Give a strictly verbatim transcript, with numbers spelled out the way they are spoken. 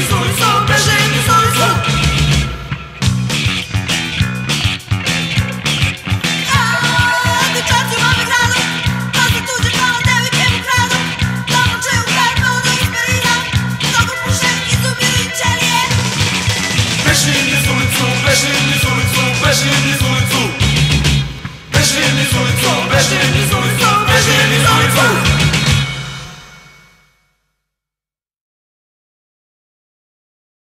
Бежим из улицу, бежим из улицу, бежим из улицу.